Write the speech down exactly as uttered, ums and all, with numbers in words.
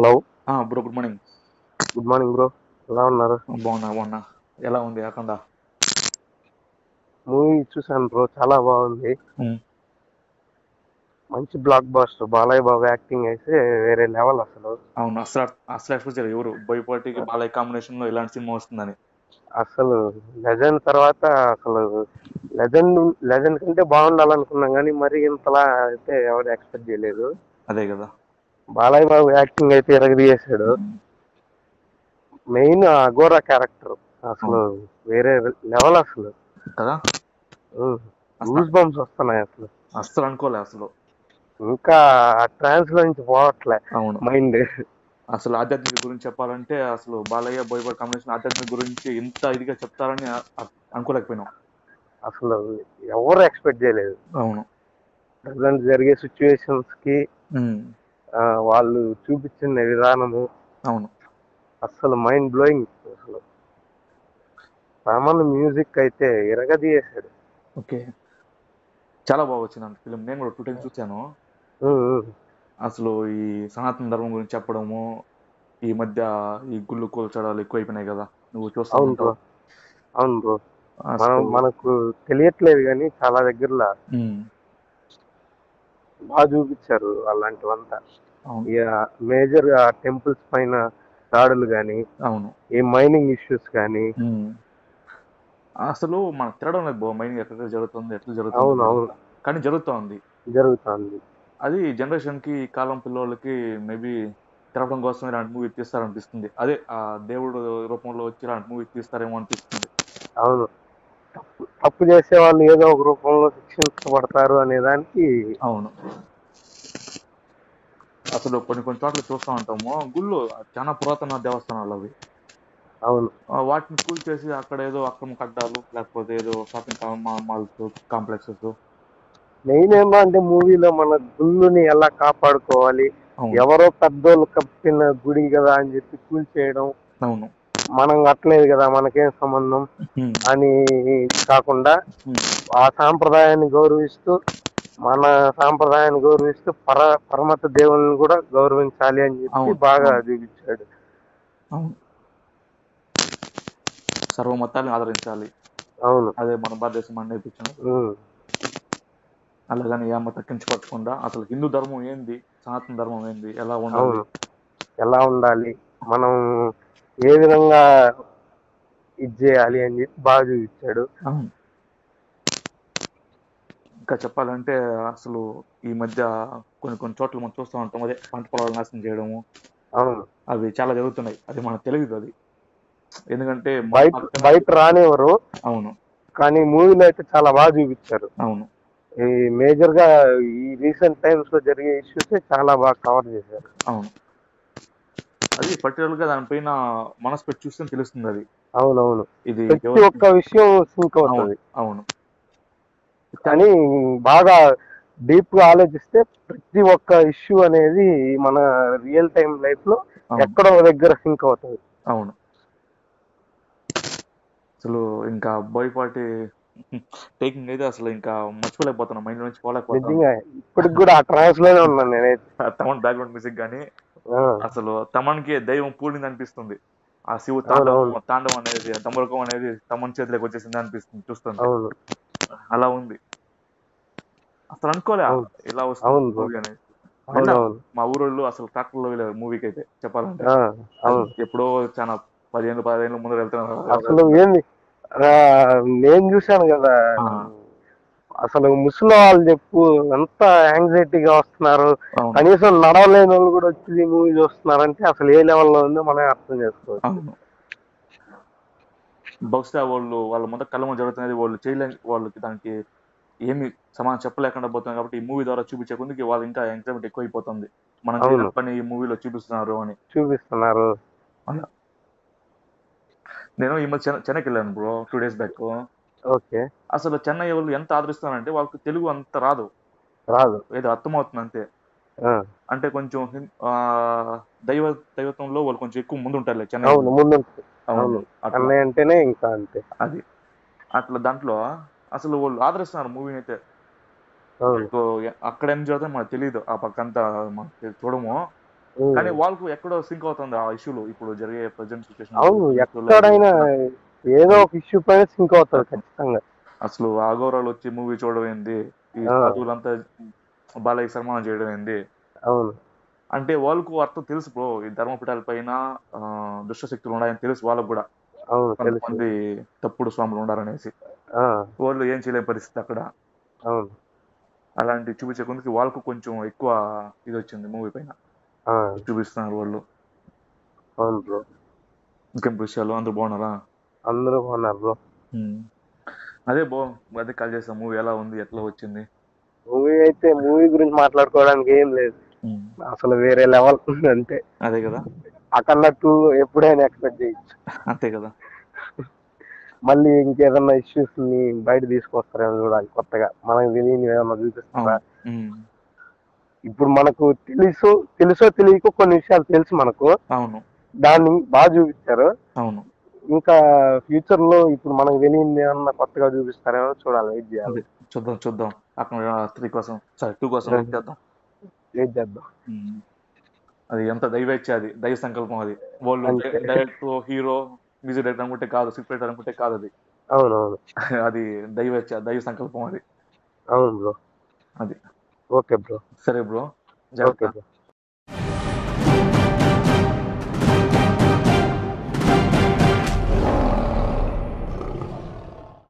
Hello ఆ bro good morning. Good morning bro, ఎలా ఉన్నారు? బాగున్నా బాగున్నా. ఎలా ఉంది అఖండ మూవీ? చూసాను బ్రో, చాలా బాగుంది. మంచి blockbuster. Balayya Babu acting అయితే వేరే లెవెల్ అసలు. అవును, అసలు అసలు ఎక్స్పెక్ట్ ఎవరు బోయపాటికి బాలయ్య కాంబినేషన్ లో ఇలాంటి సినిమా వస్తుందని. అసలు లెజెండ్ తర్వాత అసలు లెజెండ్ లెజెండ్ కంటే బాగుండాలనుకున్నాం, కానీ మరి ఇంతలా అయితే ఎవరు ఎక్స్పెక్ట్ చేయలేదు. అదే కదా, బాలయ్య బాబు యాక్టింగ్ అయితే ఎరగదీసాడు. మెయిన్ అగోరా క్యారెక్టర్ అసలు వేరే లెవెల్ అసలు కదా. గూస్ బంప్స్ వస్తున్నాయి అసలు, అసలు అనుకోలే అసలు. ఇంకా ట్రాన్స్ లో నుంచి పోవట్లే మైండ్. అసలు ఆధ్యాత్మిక గురించి చెప్పాలంటే అసలు బాలయ్య బోయపాటి కాంబినేషన్ ఆధ్యాత్మిక గురించి ఇంత ఇదిగా చెప్తారని అనుకోలేకపోయినాం, అసలు ఎవరు ఎక్స్పెక్ట్ చేయలేదు. అవును, ప్రజెంట్ జరిగే సిచ్యువేషన్స్ కి వాళ్ళు చూపించిన విధానము అవును అసలు మైండ్ బ్లోయింగ్. అసలు సామాన్య మ్యూజిక్ అయితే ఇరగదీసాడు. ఓకే, చాలా బాగా వచ్చిందండి ఫిలిం. నేను కూడా టూ టైమ్స్ చూసాను. అసలు ఈ సనాతన ధర్మం గురించి చెప్పడము, ఈ మధ్య ఈ గుళ్ళు కూల్చడాలు ఎక్కువైపోయినాయి కదా, నువ్వు చూస్తావు. అవును బ్రో, మనకు తెలియట్లేదు కానీ చాలా దగ్గరలో బాగా చూపించారు అలాంటివంతా. మేజర్ టెంపుల్స్ పైన దాడులు కానీ, అవును ఈ మైనింగ్ ఇష్యూస్ కానీ అసలు మనకు తిరగడం లేదు బాబు. మైనింగ్ ఎక్కడ జరుగుతుంది, ఎట్లా జరుగుతుంది, అవును అవును కానీ జరుగుతుంది జరుగుతుంది. అది జనరేషన్ కి, కాలం పిల్లలకి మేబీ తిరగడం కోసం ఇలాంటి మూవీ తీస్తారనిపిస్తుంది. అదే ఆ దేవుడు రూపంలో వచ్చి ఇలాంటి మూవీ తీస్తారేమో అనిపిస్తుంది. అవును, తప్పు చేసే వాళ్ళు ఏదో ఒక రూపంలో శిక్షించబడతారు అనే దానికి. అవును, అసలు కొన్ని కొన్ని చోట్ల చూస్తూ ఉంటాము, గుళ్ళు చాలా పురాతన దేవస్థానాలు అవి. అవును, వాటిని కూల్చేసి అక్కడ ఏదో అక్రమ కట్టాలు, లేకపోతే ఏదో షాపింగ్ మాల్స్, కాంప్లెక్సెస్. మెయిన్ ఏమో అంటే మూవీలో మన గుళ్ళుని ఎలా కాపాడుకోవాలి, ఎవరో పెద్దోళ్ళు కప్పిన గుడి కదా అని చెప్పి కూల్చేయడం, అవును మనం కట్టలేదు కదా మనకేం సంబంధం అని కాకుండా ఆ సాంప్రదాయాన్ని గౌరవిస్తూ, మన సాంప్రదాయాన్ని గౌరవిస్తూ పర పరమత దేవుని కూడా గౌరవించాలి అని చెప్పి బాగా చూపించాడు. సర్వ మతాన్ని ఆదరించాలి. అవును, అదే మన భారతదేశం అని నేర్పించాను. అలాగని ఏ మత కించపట్టకుండా అసలు హిందూ ధర్మం ఏంది, సనాతన ధర్మం ఏంది, ఎలా ఉండాలి ఎలా ఉండాలి మనం ఏ విధంగా ఇది చేయాలి అని చెప్పి బాగా చూపించాడు. ఇంకా చెప్పాలంటే అసలు ఈ మధ్య కొన్ని కొన్ని చోట్ల మనం చూస్తూ ఉంటాం, అదే పంట పొలాలు నాశనం చేయడము. అవును, అవి చాలా జరుగుతున్నాయి, అది మనకు తెలియదు. అది ఎందుకంటే బయట బయట రానివ్వరు. అవును, కానీ మూవీలో అయితే చాలా బాగా చూపించారు. అవును, ఈ మేజర్ గా ఈ రీసెంట్ టైమ్స్ లో జరిగే ఇష్యూస్ చాలా బాగా కవర్ చేశారు. అవును, అది పర్టికులర్ గా దానిపైన మనసు పెట్టి చూస్తే తెలుస్తుంది అది. అవునవును, ఇది ప్రతి ఒక్క విషయం సింక్ అవుతుంది. అవును, కానీ బాగా డీప్ గా ఆలోచిస్తే ప్రతి ఒక్క ఇష్యూ అనేది మన రియల్ టైమ్ లైఫ్ లో ఎక్కడో దగ్గర సింక్ అవుతుంది. అవును, అసలు ఇంకా బోయపాటి టేకింగ్ అయితే అసలు ఇంకా మర్చిపోలేకపోతున్నా, మైండ్ నుంచి పోలేకపోతున్నా. ఇప్పటికి కూడా ఆ ట్రాన్స్ లోనే ఉన్నాను నేనైతే. తమన్ బ్యాక్గ్రౌండ్ మ్యూజిక్ కానీ అసలు తమన్కి దైవం పూర్ణింది అనిపిస్తుంది. ఆ శివు తాండవం తాండవం అనేది, తమరకం అనేది తమన్ చేతిలోకి వచ్చేసింది అనిపిస్తుంది చూస్తుంది. అలా ఉంది, అసలు అనుకోలే ఇలా వస్తుంది మూవీ అనేది. మా ఊరోళ్ళు అసలు ట్రాక్టర్లో వెళ్ళారు మూవీకి అయితే చెప్పాలంటే. ఎప్పుడో చాలా పదిహేను పదిహేను ముందు వెళ్తున్నారు. అసలు ఏంది నేను చూశాను కదా, అసలు ముసలి వాళ్ళు చెప్పు ఎంత యాంగ్జైటీగా వస్తున్నారు, కనీసం నడవలేని వాళ్ళు కూడా వచ్చి మూవీ చూస్తున్నారు అంటే అసలు ఏ లెవెల్లో ఉందో మనం అర్థం చేసుకోవచ్చు. బహుశా వాళ్ళు వాళ్ళ మొదటి కలమ జరుగుతున్నది వాళ్ళు చేయలేని వాళ్ళకి దానికి ఏమి సమాధానం చెప్పలేకుండా పోతుంది. కాబట్టి ఈ మూవీ ద్వారా చూపించే కొద్దికి వాళ్ళు ఇంకా ఎంకరేజ్మెంట్ ఎక్కువ అయిపోతుంది, మనం పని ఈ మూవీలో చూపిస్తున్నారు అని చూపిస్తున్నారు. నేను ఈ మధ్య చెన్నైకి వెళ్ళాను bro, two days back. Okay, అసలు చెన్నై వాళ్ళు ఎంత ఆదరిస్తానంటే వాళ్ళకి తెలుగు అంత రాదు రాదు ఏదో అర్థమవుతుంది అంతే. అంటే కొంచెం దైవ దైవత్వంలో వాళ్ళు కొంచెం ఎక్కువ ముందు ఉంటారులే చెన్నై. అవును, చెన్నై అంటేనే ఇంకా అంతే అది. అట్లా దాంట్లో అసలు వాళ్ళు ఆదరిస్తున్నారు మూవీని అయితే. అక్కడ ఏం జరుగుతుంది మనకు తెలియదు, ఆ పక్క అంతా మనకి చూడము. కానీ వాళ్ళకు ఎక్కడో సింక్ అవుతుంది ఆ ఇష్యూలో ఇప్పుడు జరిగే ప్రెజెంట్ సిచువేషన్. అవును, ఎక్కడైనా ఏదో ఒక ఇష్యూ పైన సింక్ అవుతారు ఖచ్చితంగా. అసలు అగౌరాలు వచ్చి మూవీ చూడడం ఏంది, ఈ సాధువులంతా బాలయ్య సన్మానం చేయడం ఏంది. అవును, అంటే వాళ్ళకు అర్థం తెలుసు బ్రో, ఈ ధర్మపీఠాల పైన దుష్టశక్తులు ఉన్నాయని తెలుసు వాళ్ళకు కూడా. కొంతమంది తప్పుడు స్వాములు ఉండాలనేసి వాళ్ళు ఏం చేయలేని పరిస్థితి అక్కడ. అవును, అలాంటి చూపించే కొందరికి వాళ్ళకు కొంచెం ఎక్కువ ఇది వచ్చింది మూవీ పైన చూపిస్తున్నారు వాళ్ళు. అవును బ్రో, ఇంకేం విషయాలు? అందరూ బాగున్నారా? అందరూ బాగున్నారు బ్రో. అదే బ్రో, అదే కాల్ చేస్తాం, మూవీ ఎలా ఉంది, ఎట్లా వచ్చింది? మూవీ అయితే మూవీ గురించి మాట్లాడుకోవడానికి ఏం లేదు, అసలు వేరే లెవెల్ ఉంది అంతే. అదే కదా, అక్కడ టూ ఎప్పుడైనా ఎక్స్పెక్ట్ చేయొచ్చు అంతే కదా. మళ్ళీ ఇంకేదన్నా ఇష్యూస్ ని బయట తీసుకొస్తారేమో చూడాలి, కొత్తగా మనకు తెలియని ఏమన్నా చూపిస్తారా. ఇప్పుడు మనకు తెలుసు తెలుసో తెలియకో కొన్ని విషయాలు తెలుసు మనకు. అవును, దాన్ని బాగా చూపించారు. అవును, ఇంకా ఫ్యూచర్ లో ఇప్పుడు మనకు తెలియని ఏమన్నా కొత్తగా చూపిస్తారేమో చూడాలి, వెయిట్ చేయాలి. చూద్దాం చూద్దాం అక్కడ త్రీ కోసం సారీ టూ కోసం వెయిట్ చేద్దాం. అది ఎంత దైవేచ్ఛ, అది దైవ సంకల్పం. అది వాళ్ళు డైరెక్ట్ హీరో మ్యూజిక్ డైరెక్టర్ అనుకుంటే కాదు, స్క్రిప్ట్ రైటర్ అనుకుంటే కాదు, అది అది దైవేచ్ఛ, దైవ సంకల్పం అది. అవును బ్రో, అది ఓకే బ్రో. సరే బ్రో, జాగ్రత్త.